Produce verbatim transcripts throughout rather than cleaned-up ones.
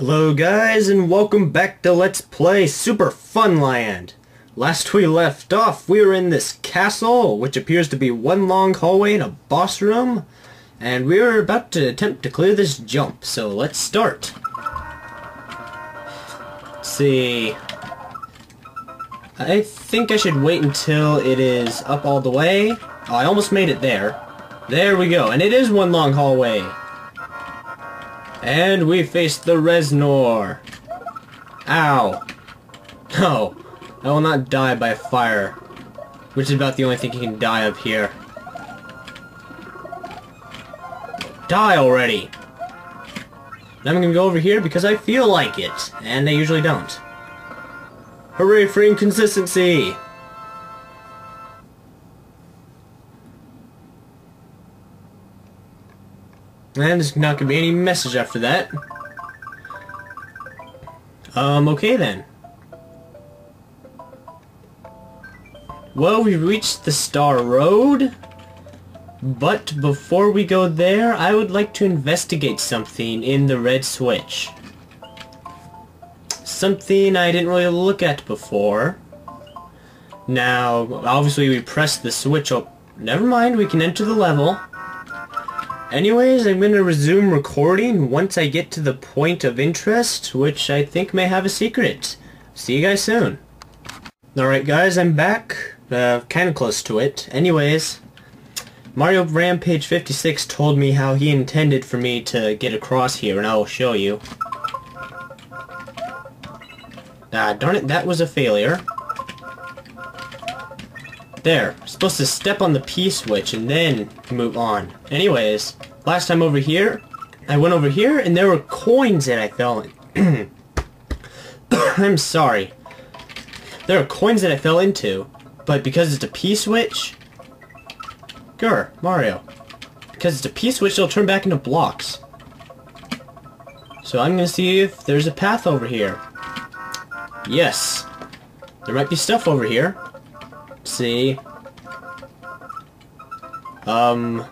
Hello guys, and welcome back to Let's Play Super Fun Land. Last we left off, we were in this castle, which appears to be one long hallway and a boss room, and we were about to attempt to clear this jump, so let's start. Let's see. I think I should wait until it is up all the way. Oh, I almost made it there. There we go, and it is one long hallway. And we faced the Reznor. Ow. No. I will not die by fire. Which is about the only thing you can die up here. Die already! Now I'm gonna go over here because I feel like it. And I usually don't. Hooray for inconsistency! And there's not going to be any message after that. Um, okay then. Well, we reached the Star Road. But before we go there, I would like to investigate something in the red switch. Something I didn't really look at before. Now, obviously we press the switch up. Never mind, we can enter the level. Anyways, I'm going to resume recording once I get to the point of interest, which I think may have a secret. See you guys soon. Alright guys, I'm back. Uh, kind of close to it. Anyways, Mario Rampage fifty-six told me how he intended for me to get across here, and I will show you. Ah, darn it, that was a failure. There, supposed to step on the P switch and then move on. Anyways, last time over here, I went over here and there were coins that I fell in. I'm sorry. There are coins that I fell into, but because it's a P switch... Grr, Mario. Because it's a P switch, it'll turn back into blocks. So I'm gonna see if there's a path over here. Yes. There might be stuff over here. See. Um.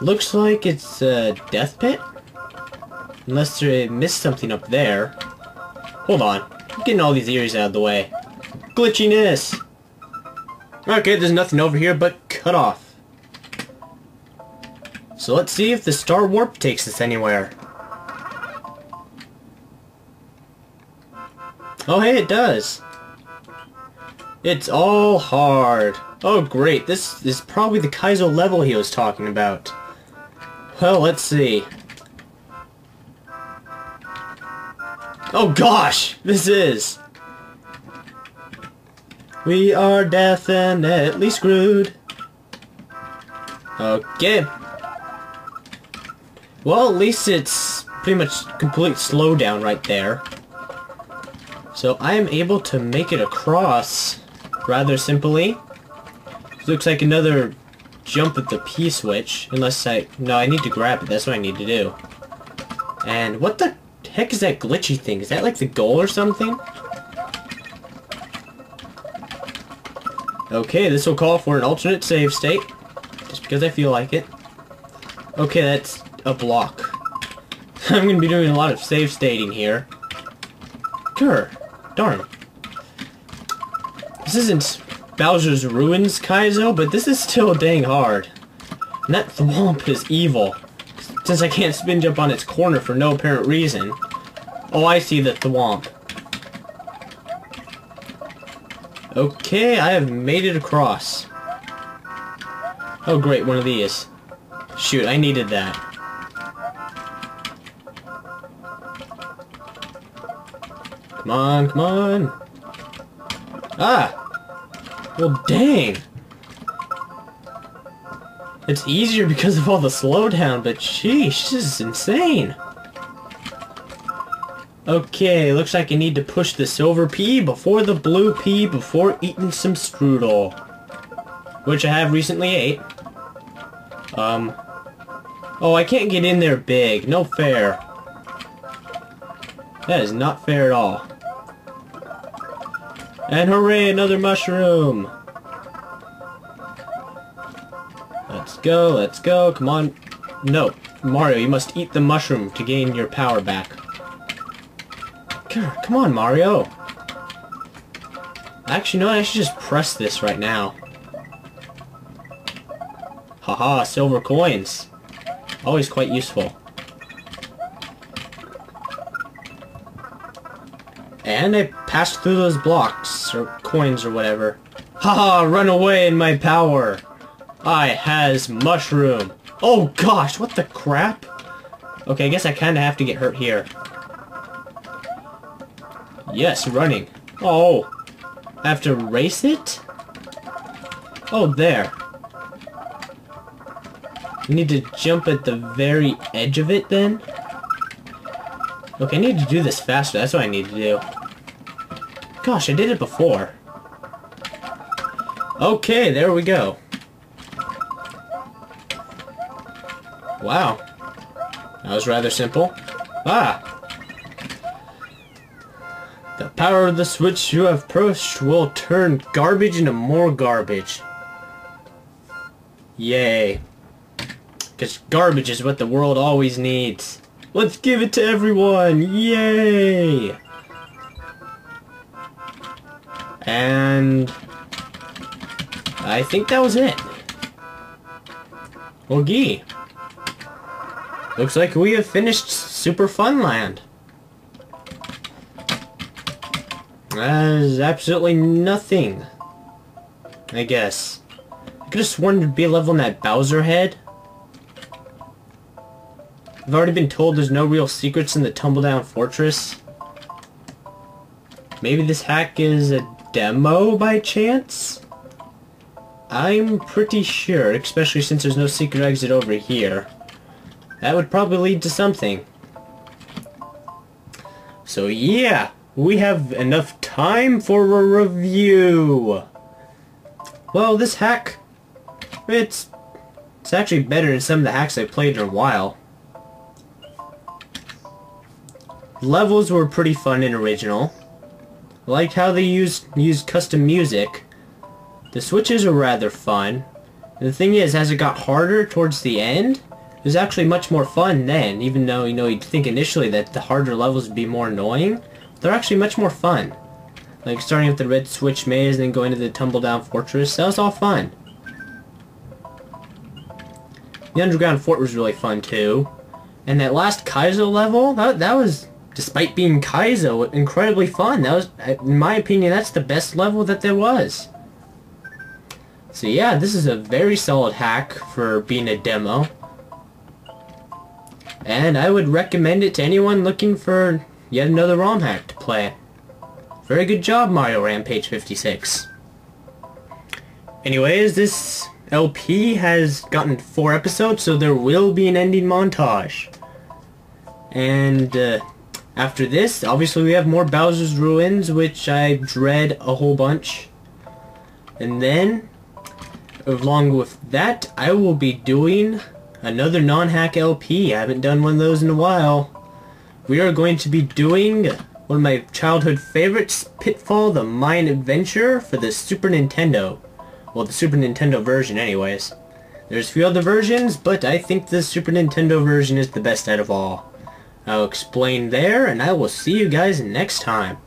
Looks like it's a death pit. Unless I missed something up there. Hold on. I'm getting all these ears out of the way. Glitchiness! Okay, there's nothing over here but cut off. So let's see if the Star Warp takes us anywhere. Oh hey, it does! It's all hard. Oh great, this is probably the Kaizo level he was talking about. Well, let's see. Oh gosh, this is... We are definitely screwed. Okay. Well, at least it's pretty much complete slowdown right there. So I am able to make it across rather simply. Looks like another jump at the P switch, unless I... No, I need to grab it, that's what I need to do. And what the heck is that glitchy thing? Is that like the goal or something? Okay, this will call for an alternate save state, just because I feel like it. Okay, that's a block. I'm going to be doing a lot of save stating here. Sure, darn. This isn't Bowser's Ruins Kaizo, but this is still dang hard. And that thwomp is evil, since I can't spin jump on its corner for no apparent reason. Oh, I see the thwomp. Okay, I have made it across. Oh great, one of these. Shoot, I needed that. Come on, come on. Ah! Well, dang! It's easier because of all the slowdown, but sheesh, this is insane! Okay, looks like I need to push the silver pea before the blue pea before eating some strudel. Which I have recently ate. Um... Oh, I can't get in there big. No fair. That is not fair at all. And hooray, another mushroom! Let's go, let's go, come on. No. Mario, you must eat the mushroom to gain your power back. God, come on, Mario. Actually, no, I should just press this right now. Haha, silver coins. Always quite useful. And I passed through those blocks, or coins, or whatever. Haha, run away in my power. I has mushroom. Oh gosh, what the crap? Okay, I guess I kinda have to get hurt here. Yes, running. Oh, I have to race it? Oh, there. We need to jump at the very edge of it then? Okay, I need to do this faster. That's what I need to do. Gosh, I did it before. Okay, there we go. Wow. That was rather simple. Ah! The power of the switch you have pushed will turn garbage into more garbage. Yay. Because garbage is what the world always needs. Let's give it to everyone! Yay! And I think that was it. Well, gee. Looks like we have finished Super Fun Land. That is absolutely nothing, I guess. I could have sworn there'd be a level in that Bowser head. I've already been told there's no real secrets in the Tumbledown Fortress. Maybe this hack is a demo by chance? I'm pretty sure, especially since there's no secret exit over here. That would probably lead to something. So yeah, we have enough time for a review. Well, this hack, it's it's actually better than some of the hacks I've played in a while. Levels were pretty fun and original. I liked how they used used custom music. The switches were rather fun. And the thing is, as it got harder towards the end, it was actually much more fun then, even though, you know, you'd think initially that the harder levels would be more annoying. They're actually much more fun. Like starting with the red switch maze and then going to the Tumbledown Fortress, that was all fun. The underground fort was really fun too. And that last Kaizo level, that, that was, despite being Kaizo, incredibly fun. That was, in my opinion, that's the best level that there was. So yeah, this is a very solid hack for being a demo. And I would recommend it to anyone looking for yet another ROM hack to play. Very good job, Mario Rampage fifty-six. Anyways, this L P has gotten four episodes, so there will be an ending montage. And uh, after this, obviously we have more Bowser's Ruins, which I dread a whole bunch. And then, along with that, I will be doing another non-hack L P. I haven't done one of those in a while. We are going to be doing one of my childhood favorites, Pitfall the Mine Adventure, for the Super Nintendo. Well, the Super Nintendo version anyways. There's a few other versions, but I think the Super Nintendo version is the best out of all. I'll explain there, and I will see you guys next time.